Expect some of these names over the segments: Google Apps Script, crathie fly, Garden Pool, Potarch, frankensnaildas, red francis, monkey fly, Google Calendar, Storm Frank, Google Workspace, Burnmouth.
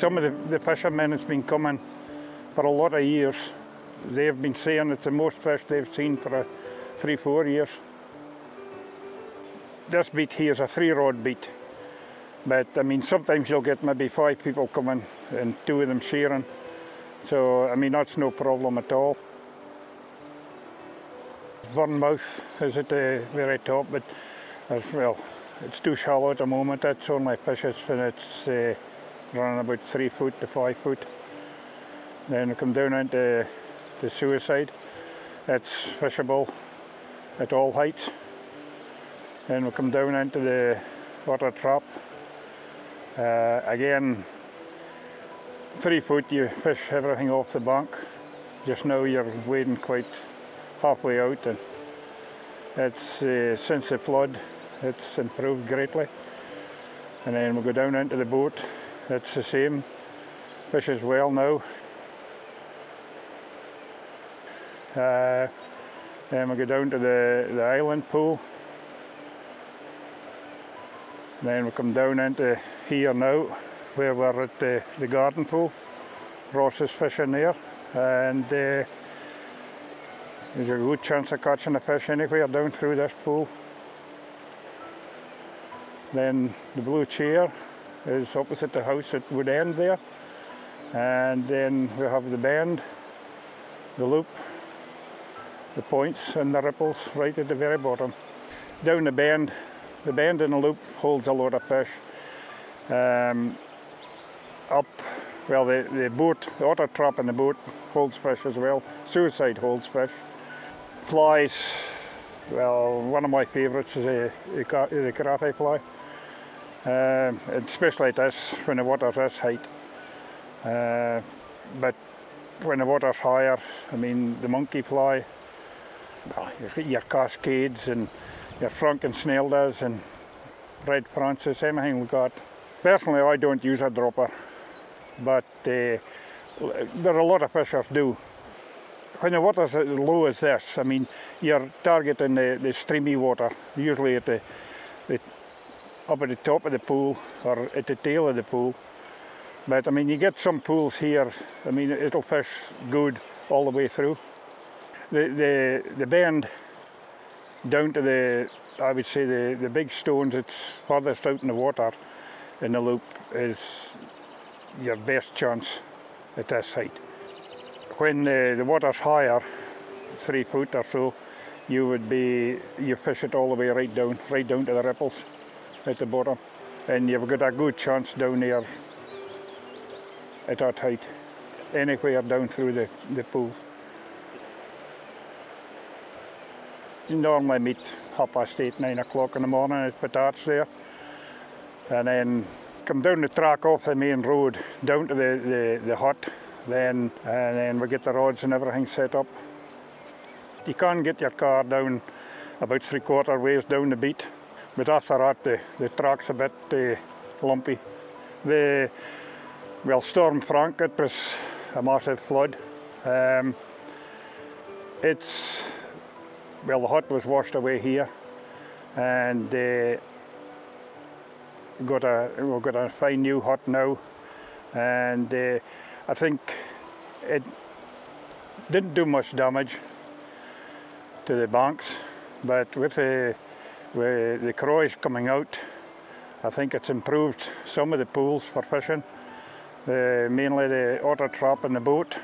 some of the fishermen has been coming for a lot of years. They have been saying it's the most fish they've seen for 3-4 years. This beat here is a 3-rod beat, but I mean sometimes you'll get maybe 5 people coming and 2 of them sharing, so I mean that's no problem at all. Burnmouth is at the very top, but as well it's too shallow at the moment. That's only fishes when it's running about 3 foot to 5 foot. Then we come down into the Suicide. It's fishable at all heights. Then we come down into the Water Trap. Again, 3 foot, you fish everything off the bank. Just now you're wading quite halfway out, and it's since the flood it's improved greatly. And then we go down into the boat. It's the same. Fish as well now. Then we go down to the island pool. Then we come down into here now, where we're at the garden pool. Ross is fishing there, and there's a good chance of catching a fish anywhere down through this pool. Then the blue chair is opposite the house at Wood End there, and then we have the bend, the loop, the points and the ripples right at the very bottom. Down the bend, the bend in the loop holds a lot of fish. Up, well, the boat, the otter trap in the boat holds fish as well. Suicide holds fish. Flies, well, one of my favourites is the crathie fly, especially at this, when the water's this height. But when the water's higher, I mean, the monkey fly, your cascades and your frankensnaildas and red francis, anything we got. Personally, I don't use a dropper, but there are a lot of fishers do. When the water's as low as this, I mean, you're targeting the streamy water, usually at the up at the top of the pool or at the tail of the pool. But I mean, you get some pools here, I mean, it'll fish good all the way through. The bend down to I would say the big stones, it's farthest out in the water in the loop, is your best chance at this height. When the water's higher, 3 foot or so, you fish it all the way right down to the ripples at the bottom, and you've got a good chance down there at that height, anywhere down through the pool. You normally meet 8:30, 9 o'clock in the morning at Potarch there, and then come down the track off the main road down to the hut, and then we get the rods and everything set up. You can get your car down about 3/4 ways down the beat, but after that the track's a bit lumpy. Well, Storm Frank, it was a massive flood. Well, the hut was washed away here, and we've got a fine new hut now. And I think it didn't do much damage to the banks, but with the crows coming out, I think it's improved some of the pools for fishing. Mainly the otter trap and the boat.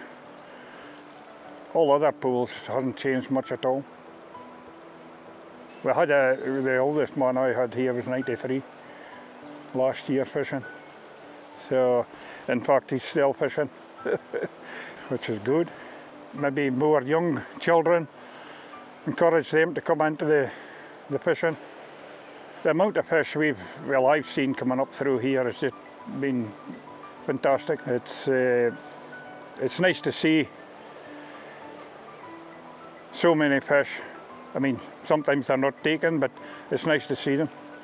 All other pools hasn't changed much at all. We had the oldest man I had here was 93 last year fishing. So, in fact, he's still fishing, which is good. Maybe more young children, encourage them to come into the fishing. The amount of fish I've seen coming up through here has just been fantastic. It's nice to see so many fish. I mean, sometimes they're not taken, but it's nice to see them.